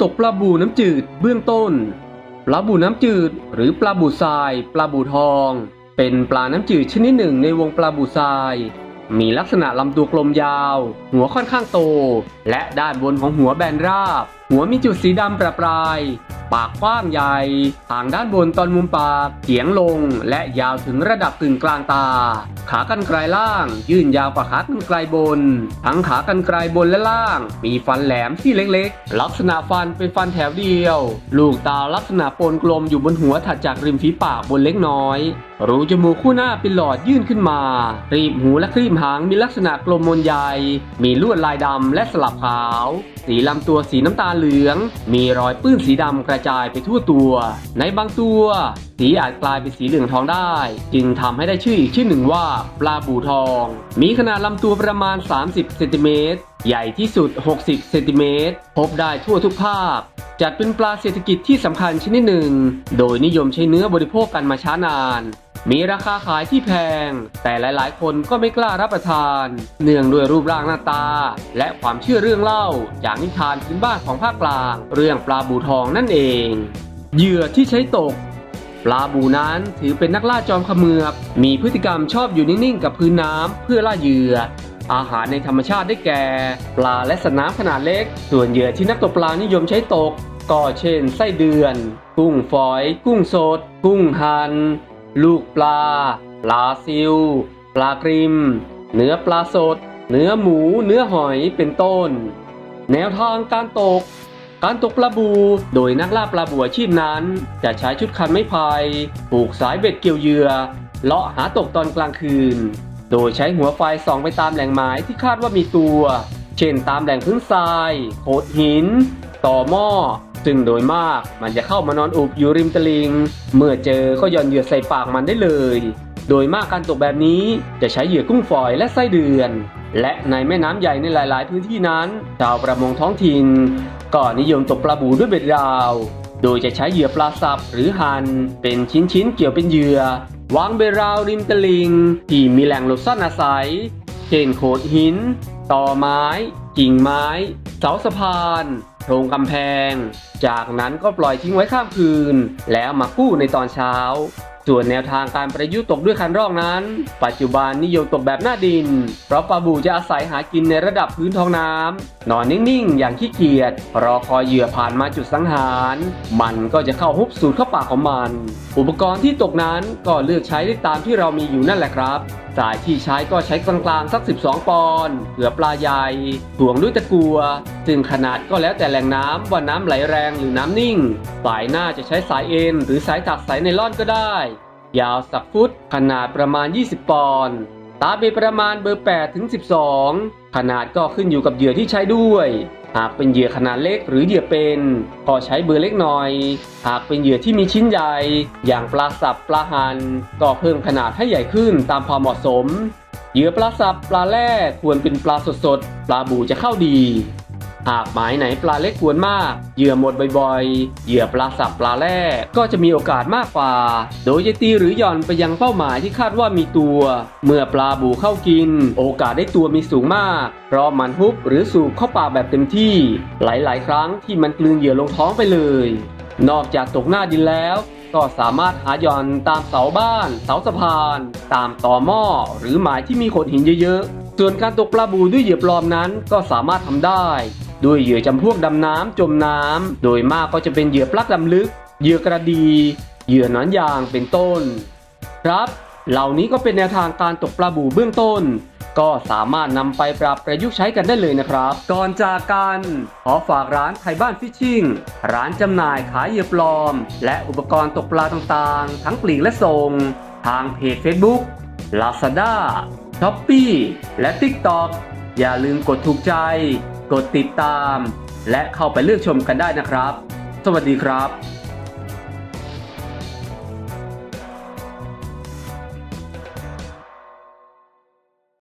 ตกปลาบูน้ำจืดเบื้องต้นปลาบูน้ำจืดหรือปลาบูทรายปลาบูทองเป็นปลาน้ำจืดชนิดหนึ่งในวงปลาบูทรายมีลักษณะลำตัวกลมยาวหัวค่อนข้างโตและด้านบนของหัวแบนราบหัวมีจุดสีดำประปรายปากกว้างใหญ่หางด้านบนตอนมุมปากเฉียงลงและยาวถึงระดับกึ่งกลางตาขากรรไกรล่างยื่นยาวกว่าขากรรไกรบนทั้งขากรรไกรบนและล่างมีฟันแหลมที่เล็กๆลักษณะฟันเป็นฟันแถวเดียวลูกตาลักษณะโปนกลมอยู่บนหัวถัดจากริมฝีปากบนเล็กน้อยรูจมูกคู่หน้าเป็นหลอดยื่นขึ้นมารีบหูและครีบหางมีลักษณะกลมมนใหญ่มีลวดลายดำและสลับขาวสีลำตัวสีน้ำตาลเหลืองมีรอยปื้นสีดำกระจายไปทั่วตัวในบางตัวสีอาจกลายเป็นสีเหลืองทองได้จึงทำให้ได้ชื่ออีกชื่อหนึ่งว่าปลาบู่ทองมีขนาดลำตัวประมาณ30เซนติเมตรใหญ่ที่สุด60เซนติเมตรพบได้ทั่วทุกภาคจัดเป็นปลาเศรษฐกิจที่สำคัญชนิดหนึ่งโดยนิยมใช้เนื้อบริโภคกันมาช้านานมีราคาขายที่แพงแต่หลายๆคนก็ไม่กล้ารับประทานเนื่องด้วยรูปร่างหน้าตาและความเชื่อเรื่องเล่าจากนิทานพื้นบ้านของภาคกลางเรื่องปลาบู่ทองนั่นเองเหยื่อที่ใช้ตกปลาบู่นั้นถือเป็นนักล่าจอมเขมือบมีพฤติกรรมชอบอยู่นิ่งๆกับพื้นน้ำเพื่อล่าเหยื่ออาหารในธรรมชาติได้แก่ปลาและสัตว์น้ำขนาดเล็กส่วนเหยื่อที่นักตกปลานิยมใช้ตกก็เช่นไส้เดือนกุ้งฝอยกุ้งสดกุ้งหันลูกปลาปลาซิวปลากริมเนื้อปลาสดเนื้อหมูเนื้อหอยเป็นต้นแนวทางการตกปลาบูโดยนักล่าปลาบูอาชีพนั้นจะใช้ชุดคันไม้พายผูกสายเบ็ดเกี่ยวเหยื่อเลาะหาตกตอนกลางคืนโดยใช้หัวไฟส่องไปตามแหล่งหมายที่คาดว่ามีตัวเช่นตามแหล่งพื้นทรายโขดหินต่อหม้อซึ่งโดยมากมันจะเข้ามานอนอุบอยู่ริมตลิงเมื่อเจอก็ย่อนเหยื่อใส่ปากมันได้เลยโดยมากการตกแบบนี้จะใช้เหยื่อกุ้งฝอยและไส้เดือนและในแม่น้ำใหญ่ในหลายๆพื้นที่นั้นชาวประมงท้องถิ่นก็นิยมตกปลาบูด้วยเบ็ดดาวโดยจะใช้เหยื่อปลาสับหรือหันเป็นชิ้นๆเกี่ยวเป็นเหยื่อวางเบ็ดราวริมตลิงที่มีแหล่งหลบซ่อนอาศัยเช่นโขดหินตอไม้กิ่งไม้เสาสะพานโครงกำแพงจากนั้นก็ปล่อยทิ้งไว้ข้ามคืนแล้วมากู้ในตอนเช้าส่วนแนวทางการประยุกต์ตกด้วยคันร่องนั้นปัจจุบันนิยมตกแบบหน้าดินเพราะปลาบู่จะอาศัยหากินในระดับพื้นท้องน้ำนอนนิ่งๆอย่างขี้เกียจรอคอยเหยื่อผ่านมาจุดสังหารมันก็จะเข้าฮุบสูดเข้าปากของมันอุปกรณ์ที่ตกนั้นก็เลือกใช้ได้ตามที่เรามีอยู่นั่นแหละครับสายที่ใช้ก็ใช้กลางๆสัก12ปอนด์เหยื่อปลาใหญ่ถ่วงด้วยตะกั่วซึ่งขนาดก็แล้วแต่แหล่งน้ำว่าน้ำไหลแรงหรือน้ำนิ่งสายหน้าจะใช้สายเอ็นหรือสายถักสายไนล่อนก็ได้ยาวสักฟุตขนาดประมาณ20ปอนด์ตาเบ็ดประมาณเบอร์8ถึง12ขนาดก็ขึ้นอยู่กับเหยื่อที่ใช้ด้วยหากเป็นเหยื่อขนาดเล็กหรือเหยื่อเป็นก็ใช้เบอร์เล็กหน่อยหากเป็นเหยื่อที่มีชิ้นใหญ่อย่างปลาสับปลาหันก็เพิ่มขนาดให้ใหญ่ขึ้นตามความเหมาะสมเหยื่อปลาสับปลาแร่ควรเป็นปลาสดๆปลาบู่จะเข้าดีหากหมายไหนปลาเล็กควรมากเหยื่อหมดบ่อยๆเหยื่อปลาสับปลาแร่ก็จะมีโอกาสมากกว่าโดยจะตีหรือหย่อนไปยังเป้าหมายที่คาดว่ามีตัวเมื่อปลาบู่เข้ากินโอกาสได้ตัวมีสูงมากเพราะมันฮุบหรือสูบเข้าปากแบบเต็มที่หลายๆครั้งที่มันกลืนเหยื่อลงท้องไปเลยนอกจากตกหน้าดินแล้วก็สามารถหาหย่อนตามเสาบ้านเสาสะพานตามต่อหม้อหรือหมายที่มีโขดหินเยอะๆส่วนการตกปลาบู่ด้วยเหยื่อปลอมนั้นก็สามารถทำได้ด้วยเหยื่อจำพวกดำน้ำจมน้ำโดยมากก็จะเป็นเหยื่อปลักดำลึกเหยื่อกระดีเหยื่อหนอนยางเป็นต้นครับเหล่านี้ก็เป็นแนวทางการตกปลาบู่เบื้องต้นก็สามารถนำไปปรับประยุกต์ใช้กันได้เลยนะครับก่อนจากกันขอฝากร้านไทยบ้านฟิชชิ่งร้านจำหน่ายขายเหยื่อปลอมและอุปกรณ์ตกปลาต่างๆทั้งปลีกและส่งทางเพจ Facebook Lazada Shopee และ TikTok อย่าลืมกดถูกใจกดติดตามและเข้าไปเลือกชมกันได้นะครับสวัสดีครับ